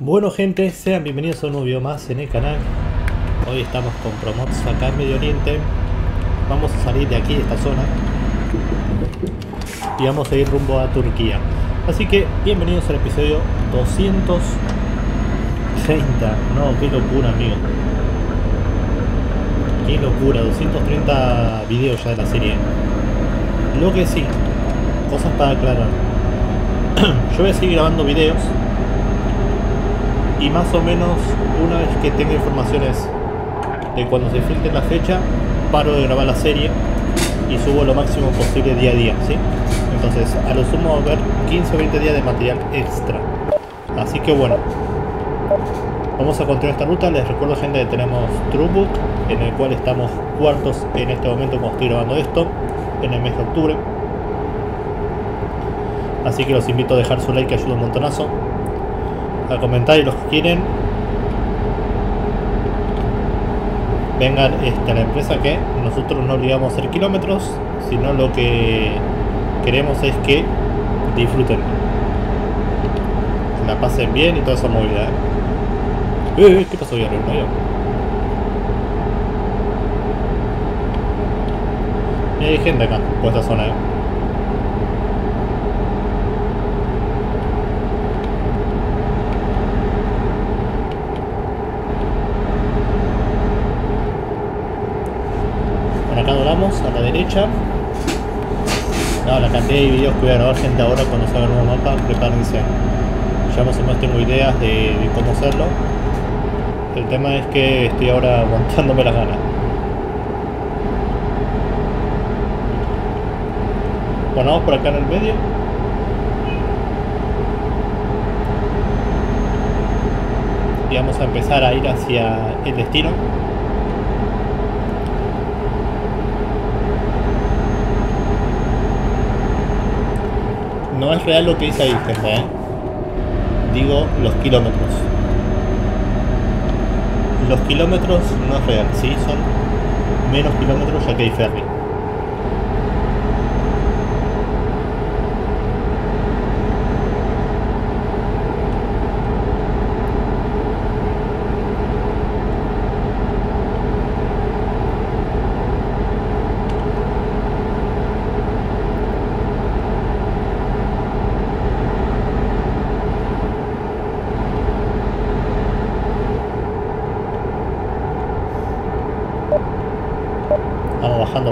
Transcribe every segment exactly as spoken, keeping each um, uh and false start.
Bueno gente, sean bienvenidos a un nuevo video más en el canal. Hoy estamos con ProMods acá en Medio Oriente. Vamos a salir de aquí, de esta zona, y vamos a ir rumbo a Turquía. Así que bienvenidos al episodio doscientos treinta. No, qué locura, amigo. Qué locura, doscientos treinta videos ya de la serie. Lo que sí, cosas para aclarar. Yo voy a seguir grabando videos, y más o menos una vez que tenga informaciones de cuando se filtre la fecha, paro de grabar la serie y subo lo máximo posible día a día, ¿sí? Entonces a lo sumo va a haber quince o veinte días de material extra. Así que bueno, vamos a continuar esta ruta. Les recuerdo, gente, que tenemos Truebook, en el cual estamos cuartos en este momento cuando estoy grabando esto, en el mes de octubre. Así que los invito a dejar su like, que ayuda un montonazo, a comentar, y los que quieren vengan este, a la empresa, que nosotros no obligamos a hacer kilómetros, sino lo que queremos es que disfruten, la pasen bien y toda esa movilidad. ¿eh? Eh, ¿Qué pasó? Voy a reunir, ¿no? Y hay gente acá por esta zona. ¿eh? A la derecha. No, la cantidad de videos que voy a grabar, gente, ahora cuando salga el nuevo mapa, prepárense. Ya más o menos tengo ideas de, de cómo hacerlo. El tema es que estoy ahora aguantándome las ganas. Bueno, vamos por acá en el medio. Y vamos a empezar a ir hacia el destino. No es real lo que dice ahí, gente, ¿eh? Digo, los kilómetros. Los kilómetros no es real, ¿sí? Son menos kilómetros, ya que hay ferry.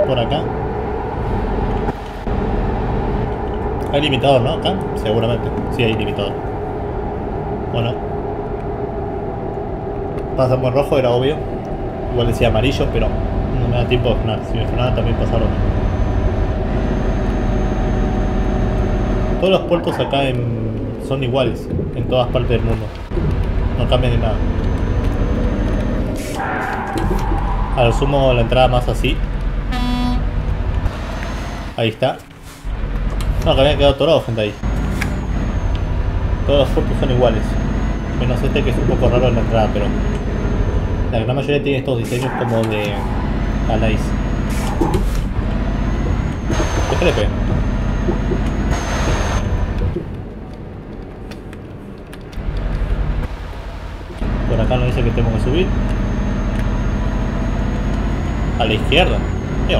Por acá hay limitador, ¿no? Acá seguramente sí hay limitador. Bueno, pasa por rojo, era obvio. Igual decía amarillo, pero no me da tiempo de frenar. Si me frenaba también pasaron. Todos los puertos acá en... son iguales en todas partes del mundo, no cambian de nada. A lo sumo la entrada más así. Ahí está. No, que habían quedado atorados, gente, ahí. Todos los puertos son iguales, menos este, que es un poco raro en la entrada, pero la gran mayoría tiene estos diseños como de Alais. ¿Qué crepe? Por acá nos dice que tenemos que subir a la izquierda. Yo.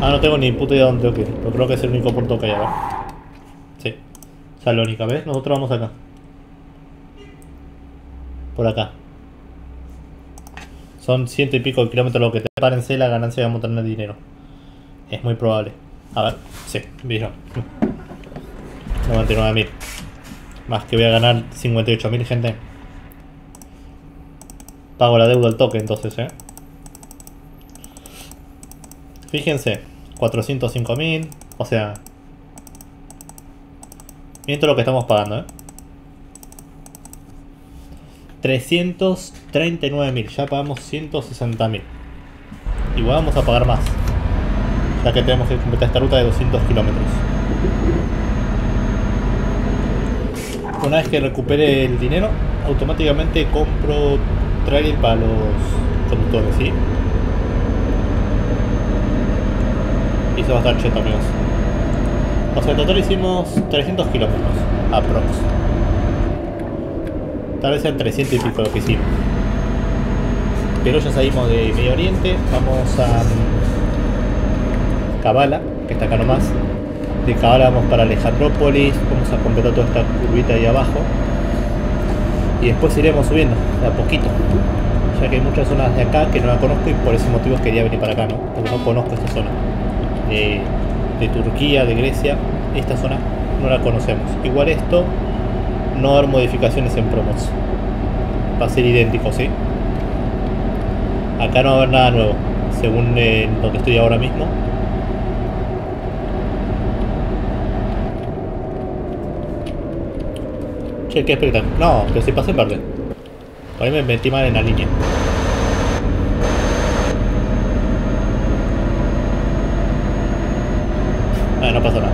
Ah, no tengo ni puta idea dónde tengo que ir, pero creo que es el único puerto que hay acá. Sí, o sea, la única vez, nosotros vamos acá. Por acá. Son ciento y pico de kilómetros lo que te párense, la ganancia que vamos a tener de dinero. Es muy probable. A ver, sí, vieron. noventa y nueve mil. Más que voy a ganar cincuenta y ocho mil, gente. Pago la deuda al toque, entonces, eh. Fíjense, cuatrocientos cinco mil, o sea, miren todo lo que estamos pagando, ¿eh? trescientos treinta y nueve mil, ya pagamos ciento sesenta mil. Igual vamos a pagar más, ya que tenemos que completar esta ruta de doscientos kilómetros. Una vez que recupere el dinero, automáticamente compro trailer para los conductores, ¿sí? Y eso va a estar cheto, amigos. O sea, en total hicimos trescientos kilómetros, aprox. Tal vez sean trescientos y pico lo que hicimos. Pero ya salimos de Medio Oriente, vamos a Kavala, que está acá nomás. De Kavala vamos para Alejandrópolis, vamos a completar toda esta curvita ahí abajo. Y después iremos subiendo, de a poquito. Ya que hay muchas zonas de acá que no la conozco y por ese motivo quería venir para acá, ¿no? Porque no conozco esta zona. De, de Turquía, de Grecia, esta zona no la conocemos. Igual esto, no haber modificaciones en ProMods. Va a ser idéntico, ¿sí? Acá no va a haber nada nuevo, según eh, donde estoy ahora mismo. Che, qué espectáculo. No, pero si pasé verde. Por ahí me metí mal en la línea. Ah, no pasó nada.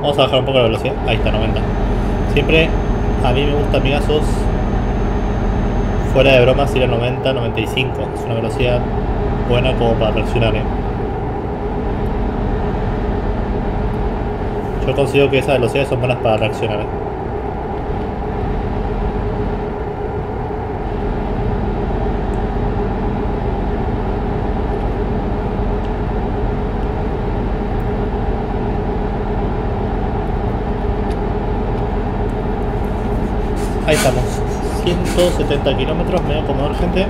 Vamos a bajar un poco la velocidad. Ahí está, noventa. Siempre a mí me gusta, amigazos, fuera de bromas, ir a noventa, noventa y cinco. Es una velocidad buena como para reaccionar, ¿eh? Yo considero que esas velocidades son buenas para reaccionar, ¿eh? Ahí estamos, ciento setenta kilómetros, medio acomodador, gente.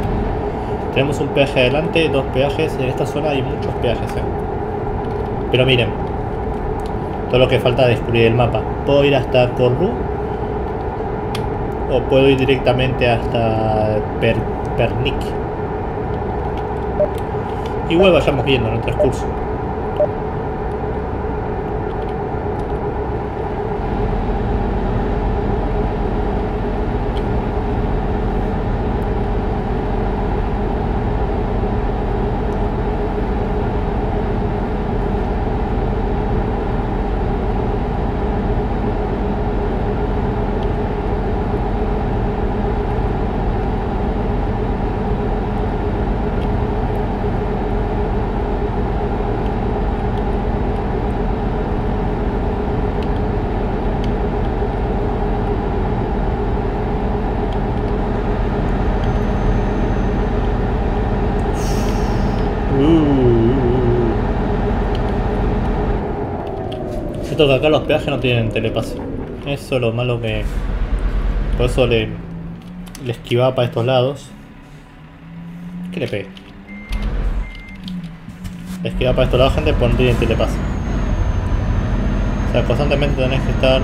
Tenemos un peaje adelante, dos peajes, en esta zona hay muchos peajes, ¿eh? Pero miren, todo lo que falta descubrir el mapa. Puedo ir hasta Çorlu, o puedo ir directamente hasta per Pernik. Igual vayamos viendo en el transcurso. Que acá los peajes no tienen telepase, eso es lo malo que... Por eso le, le esquivaba para estos lados. ¿Qué le pegué? Le esquivaba para estos lados, gente, porque no tienen telepase. O sea, constantemente tenés que estar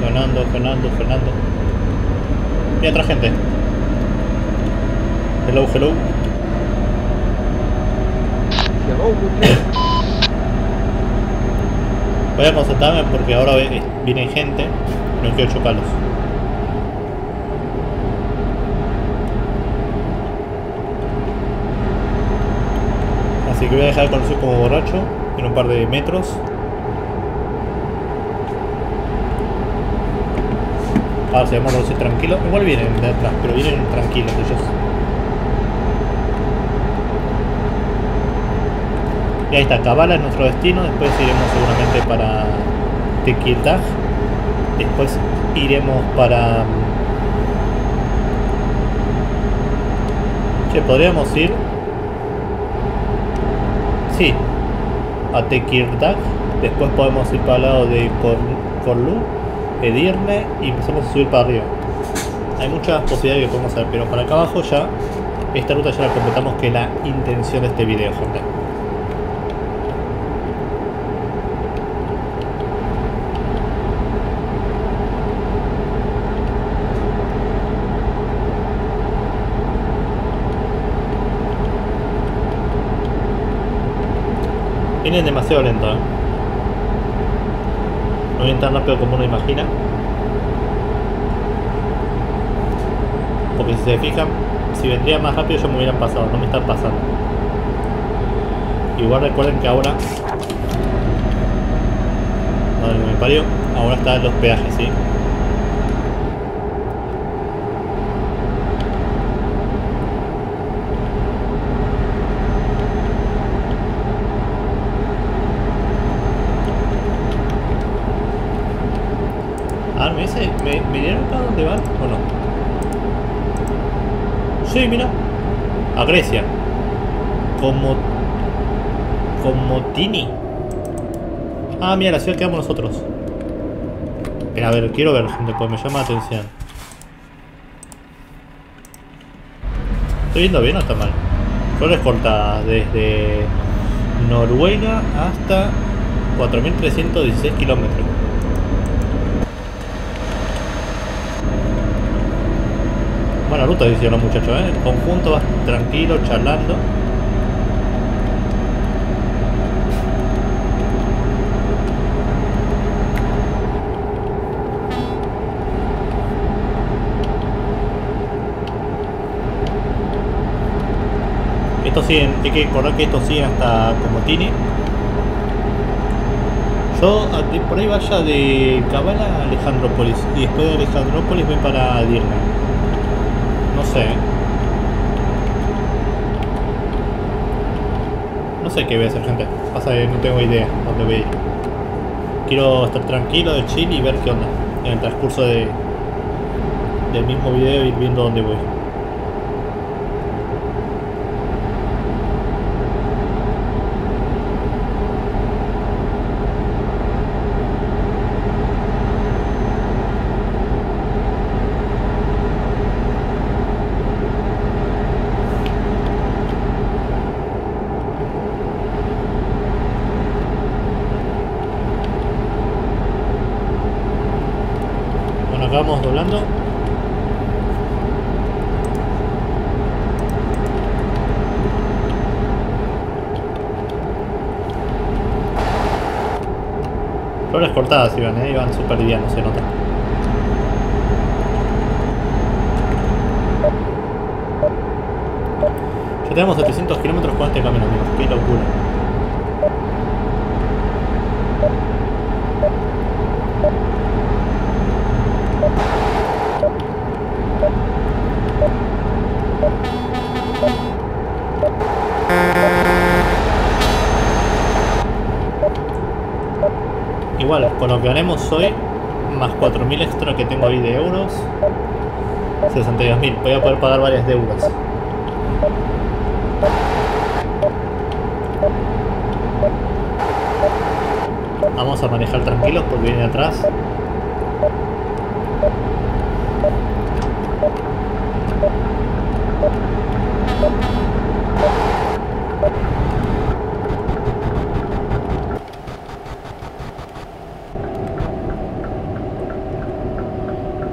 frenando, frenando, frenando. Y atrás, gente. Hello, hello. Hello. Voy a concentrarme porque ahora viene gente, no quiero chocarlos. Así que voy a dejar de conducir como borracho en un par de metros. Ahora si vamos a conducir tranquilo, igual vienen de atrás, pero vienen tranquilos ellos. Y ahí está, Kavala es nuestro destino, después iremos seguramente para Tekirdağ, después iremos para... Che, podríamos ir... Sí, a Tekirdağ, después podemos ir para el lado de Çorlu, Edirne y empezamos a subir para arriba. Hay muchas posibilidades que podemos hacer, pero para acá abajo ya, esta ruta ya la completamos, que es la intención de este video, gente. Vienen demasiado lento, ¿eh? No vienen tan rápido como uno imagina. Porque si se fijan, si vendría más rápido yo me hubieran pasado, no me están pasando. Igual recuerden que ahora... Madre que me parió, ahora están los peajes, ¿sí? Sí, mira. A Grecia. Como... Komotini. Ah, mira, la ciudad que vamos nosotros. Pero a ver, quiero ver, gente, pues me llama la atención. ¿Estoy yendo bien o está mal? Flores cortadas desde Noruega hasta cuatro mil trescientos dieciséis kilómetros. Buena ruta, dicen los muchachos, ¿eh? En conjunto vas tranquilo, charlando. Siguen, hay que recordar que estos siguen hasta Komotini. Yo por ahí vaya de Kavala a Alejandrópolis y después de Alejandrópolis voy para Edirne. No sé. No sé qué voy a hacer, gente. Pasa que no tengo idea dónde voy a ir. Quiero estar tranquilo, de chill y ver qué onda. En el transcurso de, del mismo video ir viendo dónde voy. Vamos doblando. Flores cortadas iban, ¿eh? Iban súper livianos, se nota. Ya tenemos setecientos kilómetros con este camino, amigos. Qué locura. Igual, con lo que ganemos hoy, más cuatro mil extra que tengo ahí de euros, sesenta y dos mil, voy a poder pagar varias deudas. Vamos a manejar tranquilos porque viene atrás.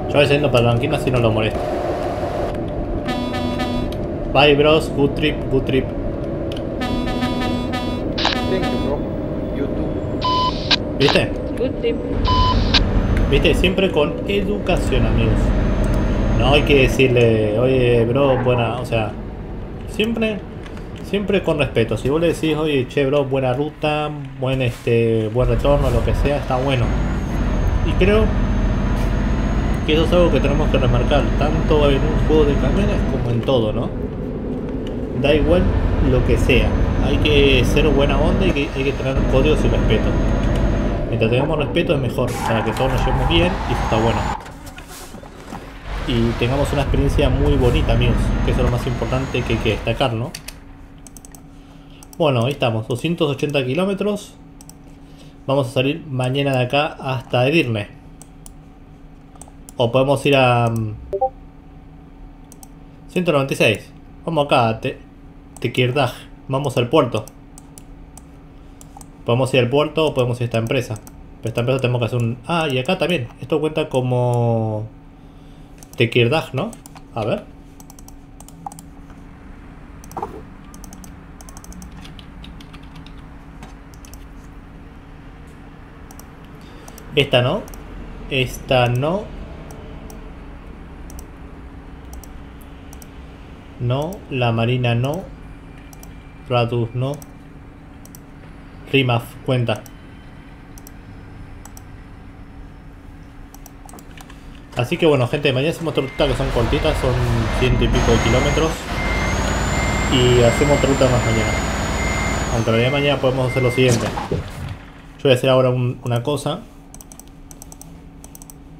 Yo voy yendo para el banquino así no lo molesto. Bye bros, good trip, good trip. Thank you bro, you too. ¿Viste? Good trip. ¿Viste? Siempre con educación, amigos. No hay que decirle, oye bro, buena, o sea, siempre, siempre con respeto. Si vos le decís, oye che bro, buena ruta, buen este, buen retorno, lo que sea, está bueno. Y creo que eso es algo que tenemos que remarcar, tanto en un juego de carreras como en todo, ¿no? Da igual lo que sea, hay que ser buena onda y que hay que tener códigos y respeto. Mientras tengamos respeto es mejor, para que todos nos llevemos bien y eso está bueno. Y tengamos una experiencia muy bonita, amigos, que eso es lo más importante que hay que destacar, ¿no? Bueno, ahí estamos, doscientos ochenta kilómetros. Vamos a salir mañana de acá hasta Edirne. O podemos ir a... ciento noventa y seis. Vamos acá a Te Tekirdağ. Vamos al puerto. Podemos ir al puerto o podemos ir a esta empresa. Pero esta empresa tenemos que hacer un... Ah, y acá también. Esto cuenta como... Tekirdağ, ¿no? A ver. Esta no. Esta no. No, la marina no. Radus no. Rimaf cuenta. Así que bueno, gente, mañana hacemos otra ruta que son cortitas, son ciento y pico de kilómetros. Y hacemos otra ruta más mañana. Aunque la mañana podemos hacer lo siguiente. Yo voy a hacer ahora un, una cosa.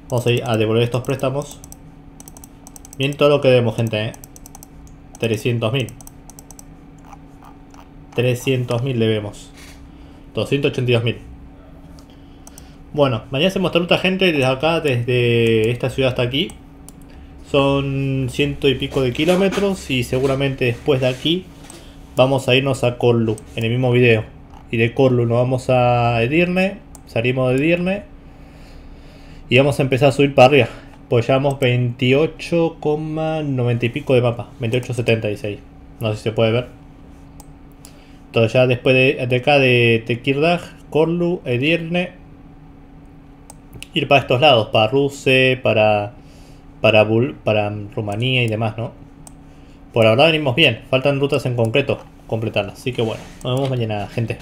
Vamos a ir a devolver estos préstamos. Bien todo lo que debemos, gente, eh. trescientos mil. trescientos mil debemos. doscientos ochenta y dos mil. Bueno, mañana hacemos truta, gente, desde acá, desde esta ciudad hasta aquí. Son ciento y pico de kilómetros y seguramente después de aquí vamos a irnos a Çorlu en el mismo video. Y de Çorlu nos vamos a Edirne, salimos de Edirne y vamos a empezar a subir para arriba. Pues llevamos veintiocho coma noventa y pico de mapa, veintiocho setenta y seis, no sé si se puede ver. Entonces ya después de, de acá de Tekirdağ, Çorlu, Edirne, ir para estos lados, para Ruse, para, para, Bul, para Rumanía y demás, ¿no? Por ahora venimos bien, faltan rutas en concreto completarlas, así que bueno, nos vemos mañana, gente.